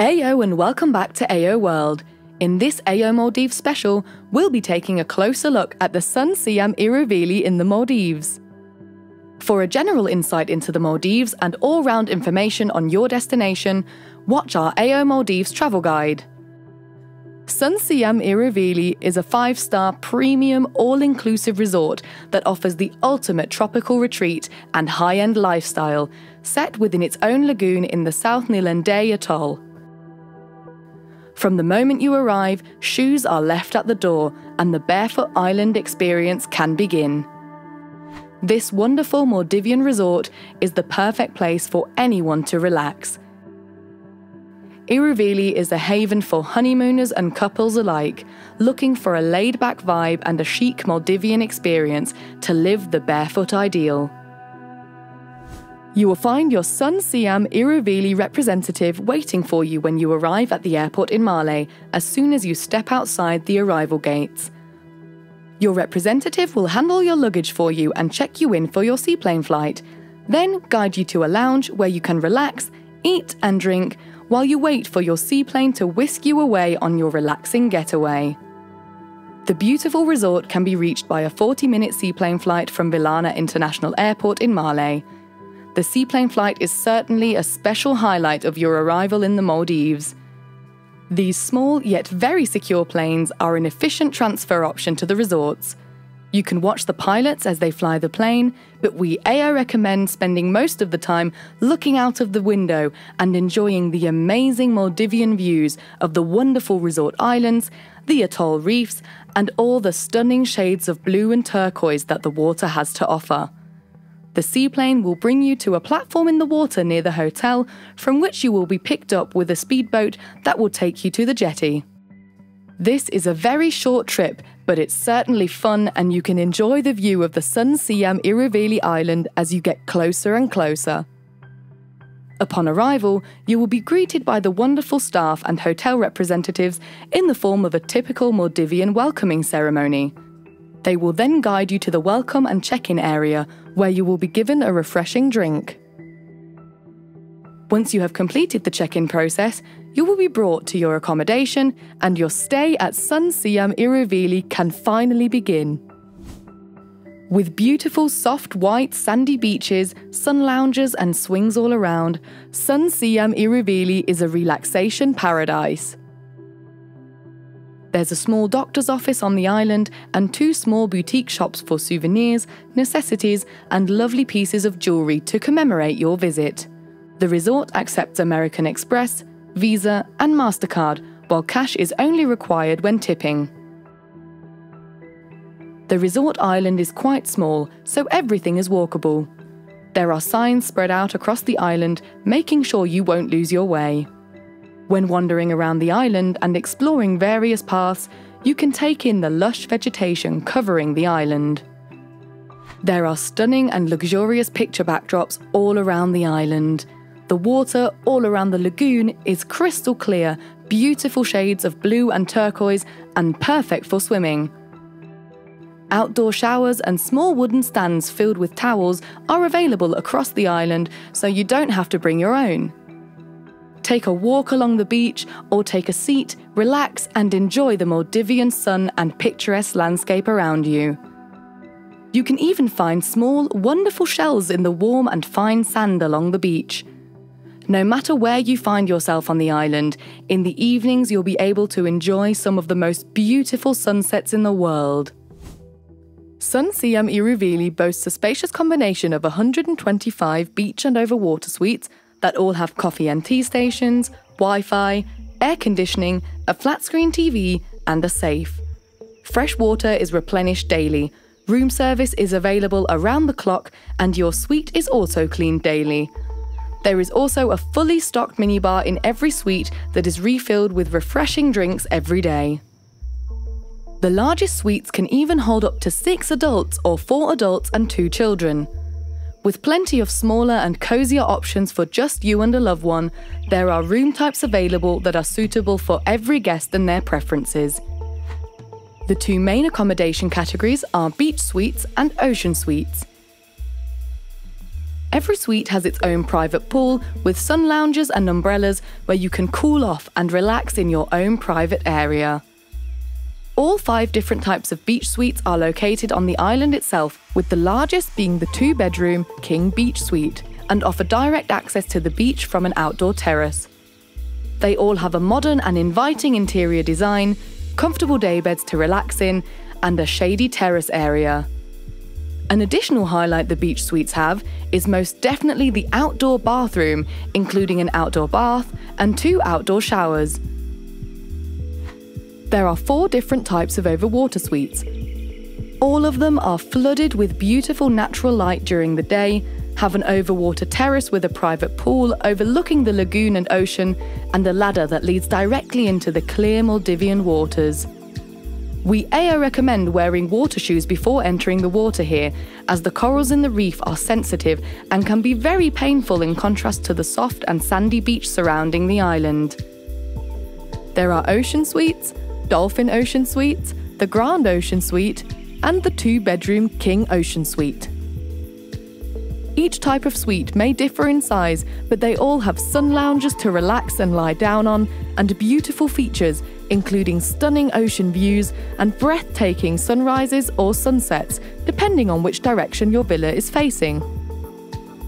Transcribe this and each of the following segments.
Ayo and welcome back to Ayo World. In this Ayo Maldives special, we'll be taking a closer look at the Sun Siyam Iru Veli in the Maldives. For a general insight into the Maldives and all-round information on your destination, watch our Ayo Maldives travel guide. Sun Siyam Iru Veli is a 5-star premium all-inclusive resort that offers the ultimate tropical retreat and high-end lifestyle, set within its own lagoon in the South Nilandey Atoll. From the moment you arrive, shoes are left at the door and the barefoot island experience can begin. This wonderful Maldivian resort is the perfect place for anyone to relax. Iru Veli is a haven for honeymooners and couples alike, looking for a laid-back vibe and a chic Maldivian experience to live the barefoot ideal. You will find your Sun Siyam Iru Veli representative waiting for you when you arrive at the airport in Malé as soon as you step outside the arrival gates. Your representative will handle your luggage for you and check you in for your seaplane flight, then guide you to a lounge where you can relax, eat and drink while you wait for your seaplane to whisk you away on your relaxing getaway. The beautiful resort can be reached by a 40-minute seaplane flight from Velana International Airport in Malé. The seaplane flight is certainly a special highlight of your arrival in the Maldives. These small yet very secure planes are an efficient transfer option to the resorts. You can watch the pilots as they fly the plane, but we Ayo recommend spending most of the time looking out of the window and enjoying the amazing Maldivian views of the wonderful resort islands, the atoll reefs, and all the stunning shades of blue and turquoise that the water has to offer. The seaplane will bring you to a platform in the water near the hotel, from which you will be picked up with a speedboat that will take you to the jetty. This is a very short trip, but it's certainly fun and you can enjoy the view of the Sun Siyam Iru Veli Island as you get closer and closer. Upon arrival, you will be greeted by the wonderful staff and hotel representatives in the form of a typical Maldivian welcoming ceremony. They will then guide you to the welcome and check-in area, where you will be given a refreshing drink. Once you have completed the check-in process, you will be brought to your accommodation and your stay at Sun Siyam Iru Veli can finally begin. With beautiful soft white sandy beaches, sun lounges and swings all around, Sun Siyam Iru Veli is a relaxation paradise. There's a small doctor's office on the island and 2 small boutique shops for souvenirs, necessities and lovely pieces of jewellery to commemorate your visit. The resort accepts American Express, Visa and MasterCard, while cash is only required when tipping. The resort island is quite small, so everything is walkable. There are signs spread out across the island, making sure you won't lose your way. When wandering around the island and exploring various paths, you can take in the lush vegetation covering the island. There are stunning and luxurious picture backdrops all around the island. The water all around the lagoon is crystal clear, beautiful shades of blue and turquoise, and perfect for swimming. Outdoor showers and small wooden stands filled with towels are available across the island, so you don't have to bring your own. Take a walk along the beach or take a seat, relax and enjoy the Maldivian sun and picturesque landscape around you. You can even find small, wonderful shells in the warm and fine sand along the beach. No matter where you find yourself on the island, in the evenings you'll be able to enjoy some of the most beautiful sunsets in the world. Sun Siyam Iru Veli boasts a spacious combination of 125 beach and over-water suites that all have coffee and tea stations, Wi-Fi, air conditioning, a flat-screen TV and a safe. Fresh water is replenished daily, room service is available around the clock and your suite is also cleaned daily. There is also a fully stocked minibar in every suite that is refilled with refreshing drinks every day. The largest suites can even hold up to 6 adults or 4 adults and 2 children. With plenty of smaller and cosier options for just you and a loved one, there are room types available that are suitable for every guest and their preferences. The two main accommodation categories are beach suites and ocean suites. Every suite has its own private pool with sun lounges and umbrellas where you can cool off and relax in your own private area. All 5 different types of beach suites are located on the island itself, with the largest being the 2-bedroom King Beach Suite, and offer direct access to the beach from an outdoor terrace. They all have a modern and inviting interior design, comfortable daybeds to relax in, and a shady terrace area. An additional highlight the beach suites have is most definitely the outdoor bathroom, including an outdoor bath and 2 outdoor showers. There are 4 different types of overwater suites. All of them are flooded with beautiful natural light during the day, have an overwater terrace with a private pool overlooking the lagoon and ocean, and a ladder that leads directly into the clear Maldivian waters. We Ayo recommend wearing water shoes before entering the water here, as the corals in the reef are sensitive and can be very painful in contrast to the soft and sandy beach surrounding the island. There are ocean suites, dolphin ocean suites, the Grand Ocean Suite, and the 2-bedroom King Ocean Suite. Each type of suite may differ in size, but they all have sun lounges to relax and lie down on, and beautiful features, including stunning ocean views and breathtaking sunrises or sunsets, depending on which direction your villa is facing.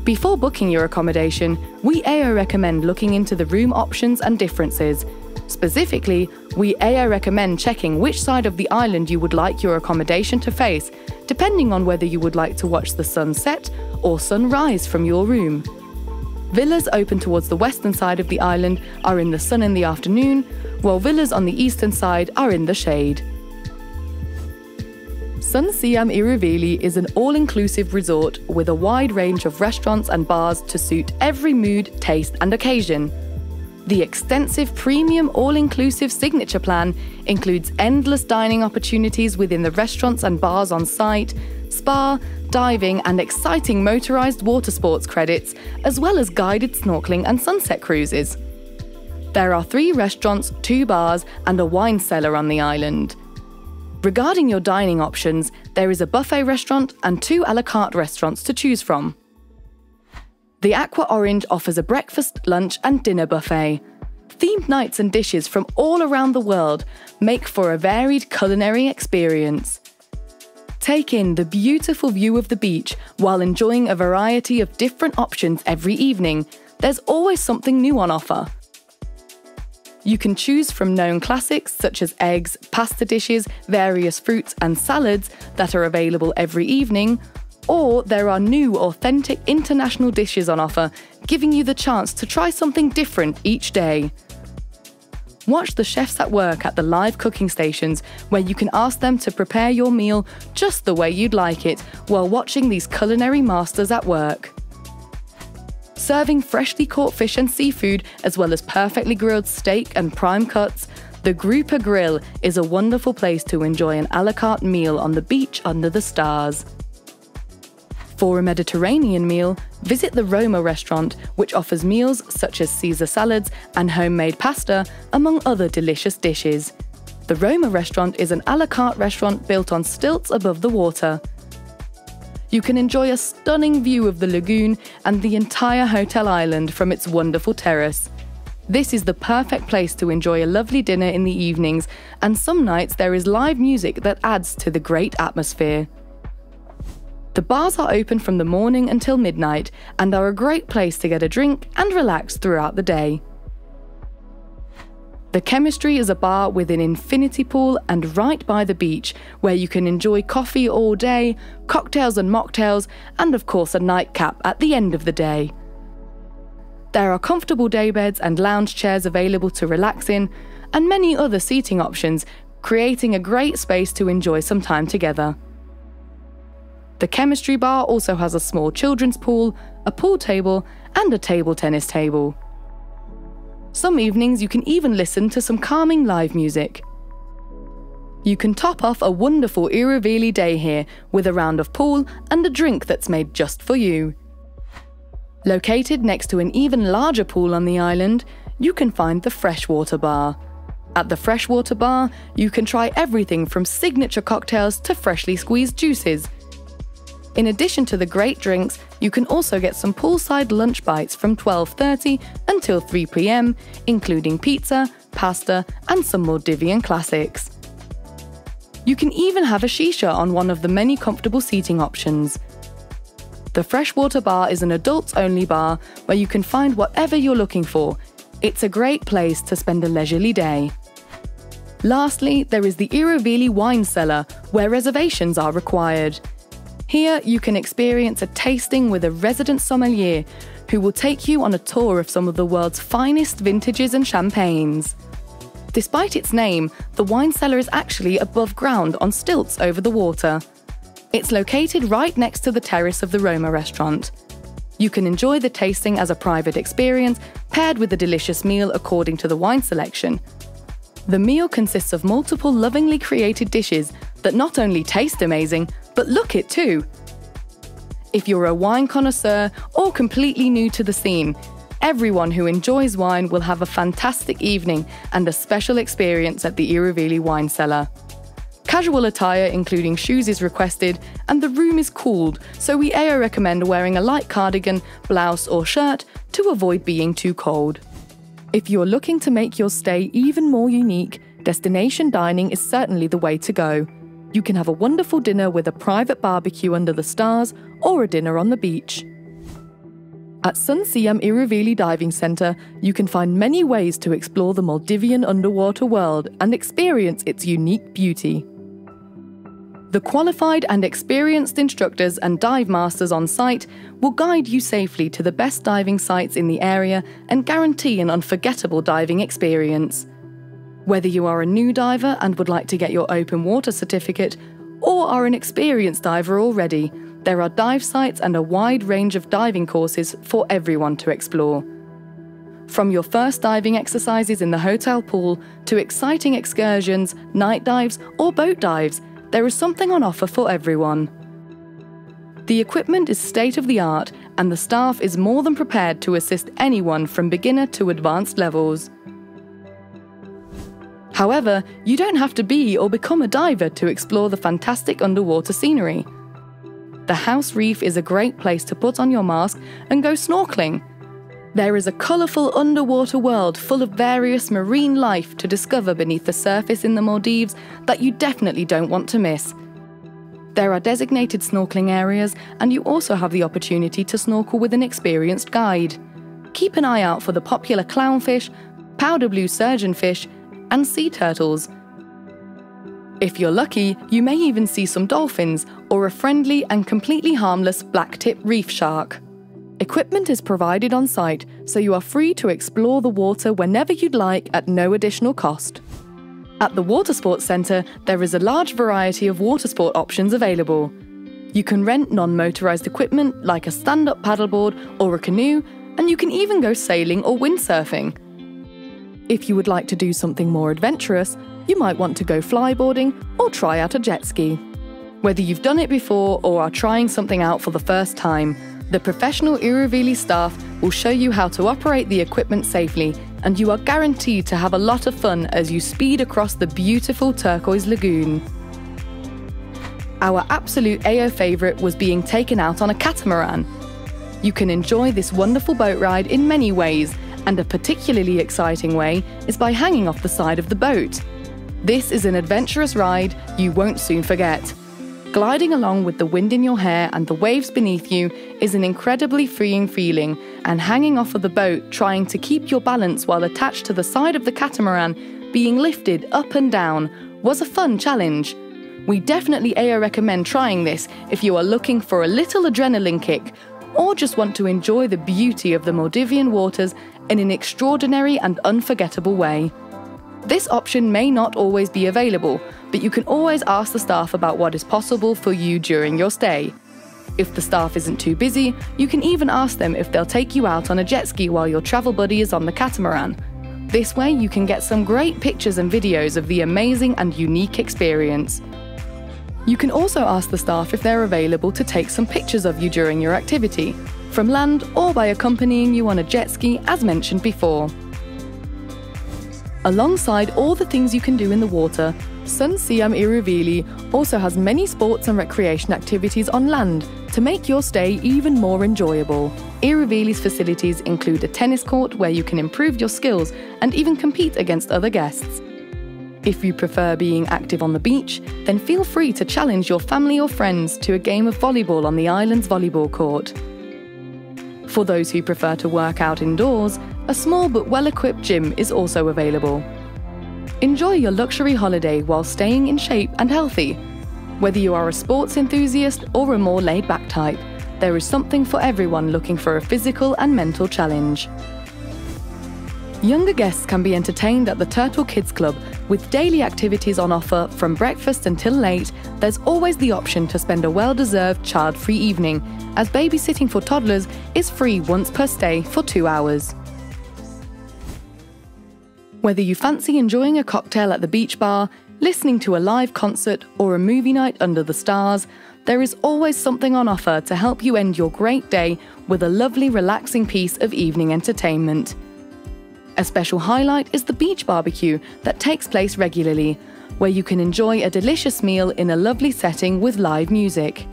Before booking your accommodation, we Ayo recommend looking into the room options and differences. Specifically, we Ayo recommend checking which side of the island you would like your accommodation to face, depending on whether you would like to watch the sunset or sunrise from your room. Villas open towards the western side of the island are in the sun in the afternoon, while villas on the eastern side are in the shade. Sun Siyam Iru Veli is an all-inclusive resort with a wide range of restaurants and bars to suit every mood, taste and occasion. The extensive premium all-inclusive signature plan includes endless dining opportunities within the restaurants and bars on site, spa, diving and exciting motorised water sports credits, as well as guided snorkelling and sunset cruises. There are 3 restaurants, 2 bars and a wine cellar on the island. Regarding your dining options, there is a buffet restaurant and 2 a la carte restaurants to choose from. The Aqua Orange offers a breakfast, lunch and dinner buffet. Themed nights and dishes from all around the world make for a varied culinary experience. Take in the beautiful view of the beach while enjoying a variety of different options every evening. There's always something new on offer. You can choose from known classics such as eggs, pasta dishes, various fruits and salads that are available every evening, or there are new authentic international dishes on offer, giving you the chance to try something different each day. Watch the chefs at work at the live cooking stations, where you can ask them to prepare your meal just the way you'd like it while watching these culinary masters at work. Serving freshly caught fish and seafood, as well as perfectly grilled steak and prime cuts, the Grouper Grill is a wonderful place to enjoy an a la carte meal on the beach under the stars. For a Mediterranean meal, visit the Roma restaurant, which offers meals such as Caesar salads and homemade pasta, among other delicious dishes. The Roma restaurant is an a la carte restaurant built on stilts above the water. You can enjoy a stunning view of the lagoon and the entire hotel island from its wonderful terrace. This is the perfect place to enjoy a lovely dinner in the evenings, and some nights there is live music that adds to the great atmosphere. The bars are open from the morning until midnight and are a great place to get a drink and relax throughout the day. The Chemistry is a bar with an infinity pool and right by the beach, where you can enjoy coffee all day, cocktails and mocktails, and of course a nightcap at the end of the day. There are comfortable daybeds and lounge chairs available to relax in, and many other seating options, creating a great space to enjoy some time together. The Chemistry bar also has a small children's pool, a pool table, and a table tennis table. Some evenings you can even listen to some calming live music. You can top off a wonderful Iru Veli day here with a round of pool and a drink that's made just for you. Located next to an even larger pool on the island, you can find the Freshwater Bar. At the Freshwater Bar, you can try everything from signature cocktails to freshly squeezed juices. In addition to the great drinks, you can also get some poolside lunch bites from 12:30 until 3 p.m, including pizza, pasta, and some Maldivian classics. You can even have a shisha on one of the many comfortable seating options. The Freshwater Bar is an adults-only bar where you can find whatever you're looking for. It's a great place to spend a leisurely day. Lastly, there is the Iru Veli Wine Cellar, where reservations are required. Here, you can experience a tasting with a resident sommelier who will take you on a tour of some of the world's finest vintages and champagnes. Despite its name, the wine cellar is actually above ground on stilts over the water. It's located right next to the terrace of the Roma restaurant. You can enjoy the tasting as a private experience, paired with a delicious meal according to the wine selection. The meal consists of multiple lovingly created dishes that not only taste amazing, but look it too. If you're a wine connoisseur or completely new to the scene, everyone who enjoys wine will have a fantastic evening and a special experience at the Iru Veli Wine Cellar. Casual attire including shoes is requested and the room is cooled, so we Ayo recommend wearing a light cardigan, blouse or shirt to avoid being too cold. If you're looking to make your stay even more unique, destination dining is certainly the way to go. You can have a wonderful dinner with a private barbecue under the stars or a dinner on the beach. At Sun Siyam Iru Veli Diving Center, you can find many ways to explore the Maldivian underwater world and experience its unique beauty. The qualified and experienced instructors and dive masters on site will guide you safely to the best diving sites in the area and guarantee an unforgettable diving experience. Whether you are a new diver and would like to get your open water certificate, or are an experienced diver already, there are dive sites and a wide range of diving courses for everyone to explore. From your first diving exercises in the hotel pool to exciting excursions, night dives or boat dives, there is something on offer for everyone. The equipment is state-of-the-art and the staff is more than prepared to assist anyone from beginner to advanced levels. However, you don't have to be or become a diver to explore the fantastic underwater scenery. The house reef is a great place to put on your mask and go snorkeling. There is a colourful underwater world full of various marine life to discover beneath the surface in the Maldives that you definitely don't want to miss. There are designated snorkeling areas and you also have the opportunity to snorkel with an experienced guide. Keep an eye out for the popular clownfish, powder blue surgeonfish, and sea turtles. If you're lucky, you may even see some dolphins or a friendly and completely harmless blacktip reef shark. Equipment is provided on site, so you are free to explore the water whenever you'd like at no additional cost. At the Watersports Centre, there is a large variety of watersport options available. You can rent non-motorised equipment like a stand-up paddleboard or a canoe, and you can even go sailing or windsurfing. If you would like to do something more adventurous, you might want to go flyboarding or try out a jet ski. Whether you've done it before or are trying something out for the first time, the professional Iru Veli staff will show you how to operate the equipment safely, and you are guaranteed to have a lot of fun as you speed across the beautiful turquoise lagoon. Our absolute Ayo favourite was being taken out on a catamaran. You can enjoy this wonderful boat ride in many ways, and a particularly exciting way is by hanging off the side of the boat. This is an adventurous ride you won't soon forget. Gliding along with the wind in your hair and the waves beneath you is an incredibly freeing feeling, and hanging off of the boat trying to keep your balance while attached to the side of the catamaran, being lifted up and down, was a fun challenge. We definitely Ayo recommend trying this if you are looking for a little adrenaline kick, or just want to enjoy the beauty of the Maldivian waters in an extraordinary and unforgettable way. This option may not always be available, but you can always ask the staff about what is possible for you during your stay. If the staff isn't too busy, you can even ask them if they'll take you out on a jet ski while your travel buddy is on the catamaran. This way you can get some great pictures and videos of the amazing and unique experience. You can also ask the staff if they're available to take some pictures of you during your activity. from land or by accompanying you on a jet ski as mentioned before. Alongside all the things you can do in the water, Sun Siyam Iru Veli also has many sports and recreation activities on land to make your stay even more enjoyable. Iru Veli's facilities include a tennis court where you can improve your skills and even compete against other guests. If you prefer being active on the beach, then feel free to challenge your family or friends to a game of volleyball on the island's volleyball court. For those who prefer to work out indoors, a small but well-equipped gym is also available. Enjoy your luxury holiday while staying in shape and healthy. Whether you are a sports enthusiast or a more laid-back type, there is something for everyone looking for a physical and mental challenge. Younger guests can be entertained at the Turtle Kids Club with daily activities on offer from breakfast until late. There's always the option to spend a well-deserved child-free evening, as babysitting for toddlers is free once per stay for 2 hours. Whether you fancy enjoying a cocktail at the beach bar, listening to a live concert or a movie night under the stars, there is always something on offer to help you end your great day with a lovely, relaxing piece of evening entertainment. A special highlight is the beach barbecue that takes place regularly, where you can enjoy a delicious meal in a lovely setting with live music.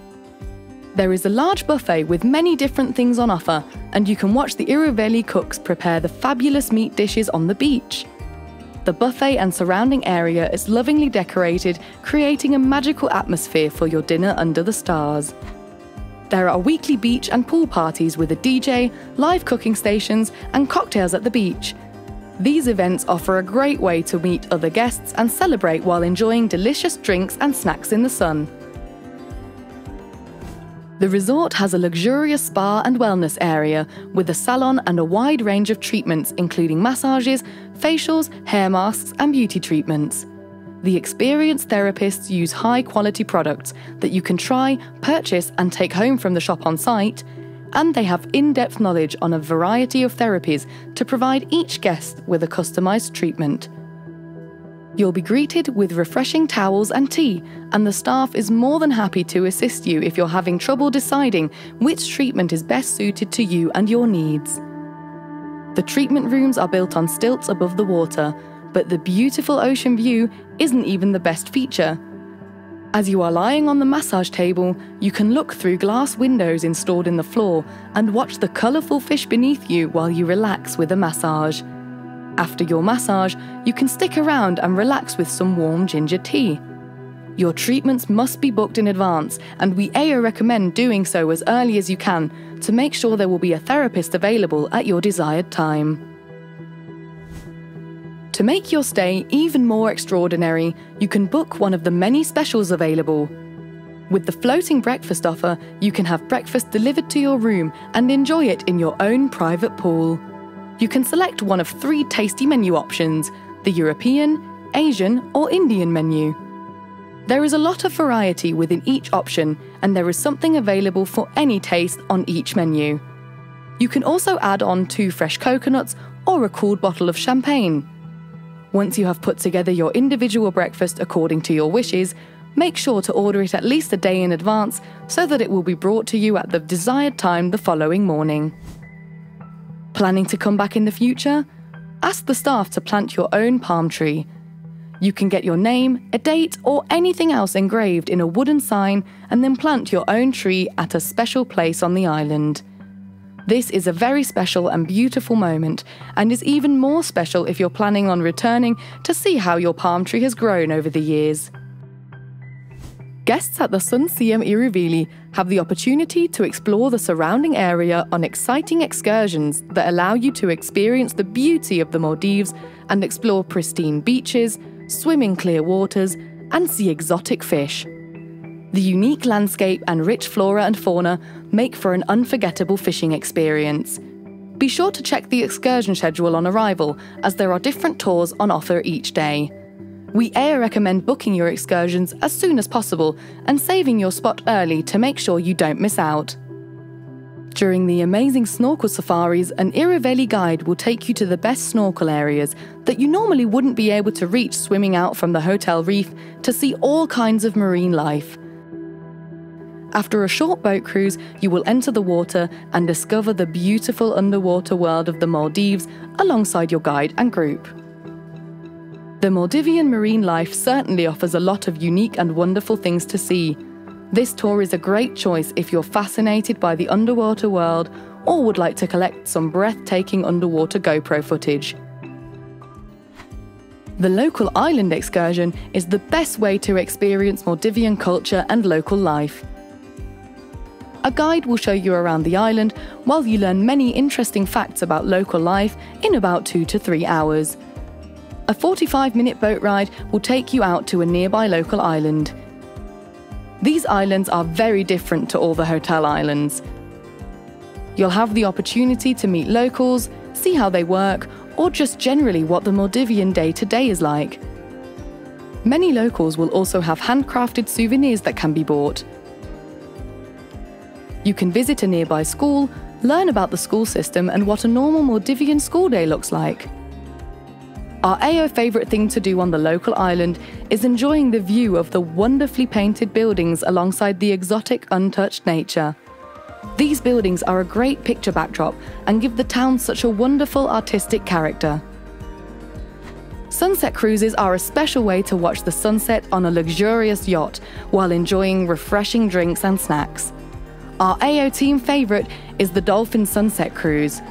There is a large buffet with many different things on offer, and you can watch the Iru Veli cooks prepare the fabulous meat dishes on the beach. The buffet and surrounding area is lovingly decorated, creating a magical atmosphere for your dinner under the stars. There are weekly beach and pool parties with a DJ, live cooking stations, and cocktails at the beach. These events offer a great way to meet other guests and celebrate while enjoying delicious drinks and snacks in the sun. The resort has a luxurious spa and wellness area with a salon and a wide range of treatments including massages, facials, hair masks and beauty treatments. The experienced therapists use high-quality products that you can try, purchase and take home from the shop on site, and they have in-depth knowledge on a variety of therapies to provide each guest with a customised treatment. You'll be greeted with refreshing towels and tea, and the staff is more than happy to assist you if you're having trouble deciding which treatment is best suited to you and your needs. The treatment rooms are built on stilts above the water, but the beautiful ocean view isn't even the best feature. As you are lying on the massage table, you can look through glass windows installed in the floor and watch the colourful fish beneath you while you relax with a massage. After your massage, you can stick around and relax with some warm ginger tea. Your treatments must be booked in advance, and we Ayo recommend doing so as early as you can to make sure there will be a therapist available at your desired time. To make your stay even more extraordinary, you can book one of the many specials available. With the floating breakfast offer, you can have breakfast delivered to your room and enjoy it in your own private pool. You can select one of 3 tasty menu options, the European, Asian or Indian menu. There is a lot of variety within each option and there is something available for any taste on each menu. You can also add on 2 fresh coconuts or a cooled bottle of champagne. Once you have put together your individual breakfast according to your wishes, make sure to order it at least a day in advance so that it will be brought to you at the desired time the following morning. Planning to come back in the future? Ask the staff to plant your own palm tree. You can get your name, a date, or anything else engraved in a wooden sign and then plant your own tree at a special place on the island. This is a very special and beautiful moment and is even more special if you're planning on returning to see how your palm tree has grown over the years. Guests at the Sun Siyam Iru Veli have the opportunity to explore the surrounding area on exciting excursions that allow you to experience the beauty of the Maldives and explore pristine beaches, swim in clear waters, and see exotic fish. The unique landscape and rich flora and fauna make for an unforgettable fishing experience. Be sure to check the excursion schedule on arrival, as there are different tours on offer each day. We Ayo recommend booking your excursions as soon as possible and saving your spot early to make sure you don't miss out. During the amazing snorkel safaris, an Iru Veli guide will take you to the best snorkel areas that you normally wouldn't be able to reach swimming out from the hotel reef to see all kinds of marine life. After a short boat cruise, you will enter the water and discover the beautiful underwater world of the Maldives alongside your guide and group. The Maldivian marine life certainly offers a lot of unique and wonderful things to see. This tour is a great choice if you're fascinated by the underwater world or would like to collect some breathtaking underwater GoPro footage. The local island excursion is the best way to experience Maldivian culture and local life. A guide will show you around the island while you learn many interesting facts about local life in about 2 to 3 hours. A 45-minute boat ride will take you out to a nearby local island. These islands are very different to all the hotel islands. You'll have the opportunity to meet locals, see how they work, or just generally what the Maldivian day-to-day is like. Many locals will also have handcrafted souvenirs that can be bought. You can visit a nearby school, learn about the school system and what a normal Maldivian school day looks like. Our Ayo favourite thing to do on the local island is enjoying the view of the wonderfully painted buildings alongside the exotic, untouched nature. These buildings are a great picture backdrop and give the town such a wonderful artistic character. Sunset cruises are a special way to watch the sunset on a luxurious yacht while enjoying refreshing drinks and snacks. Our Ayo team favourite is the Dolphin Sunset Cruise.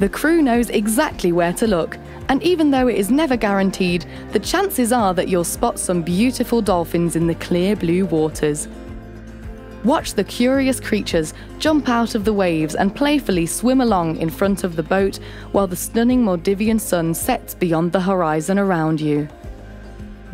The crew knows exactly where to look, and even though it is never guaranteed, the chances are that you'll spot some beautiful dolphins in the clear blue waters. Watch the curious creatures jump out of the waves and playfully swim along in front of the boat while the stunning Maldivian sun sets beyond the horizon around you.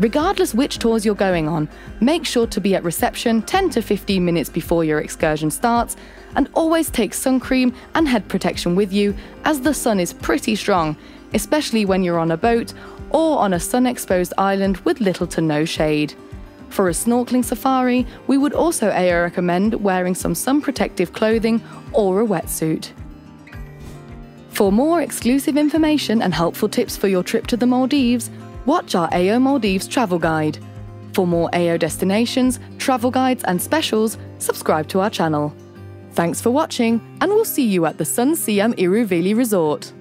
Regardless which tours you're going on, make sure to be at reception 10 to 15 minutes before your excursion starts, and always take sun cream and head protection with you, as the sun is pretty strong, especially when you're on a boat or on a sun-exposed island with little to no shade. For a snorkeling safari, we would also recommend wearing some sun-protective clothing or a wetsuit. For more exclusive information and helpful tips for your trip to the Maldives, watch our Ayo Maldives travel guide. For more Ayo destinations, travel guides and specials, subscribe to our channel. Thanks for watching, and we'll see you at the Sun Siyam Iru Veli Resort.